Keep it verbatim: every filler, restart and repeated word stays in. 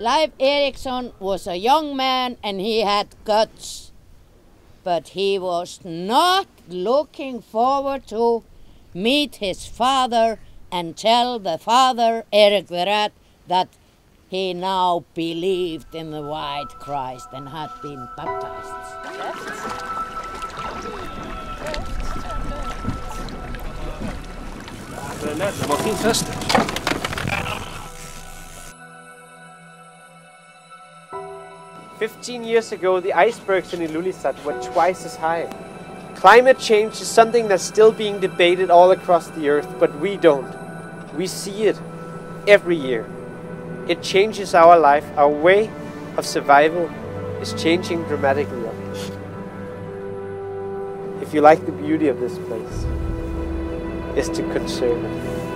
Leif Eriksson was a young man and he had guts, but he was not looking forward to meet his father and tell the father, Erik the Red, that he now believed in the white Christ and had been baptized. Det var fin fest. Fifteen years ago, the icebergs in Ilulissat were twice as high. Climate change is something that's still being debated all across the earth, but we don't. We see it every year. It changes our life. Our way of survival is changing dramatically. If you like, the beauty of this place is to conserve it.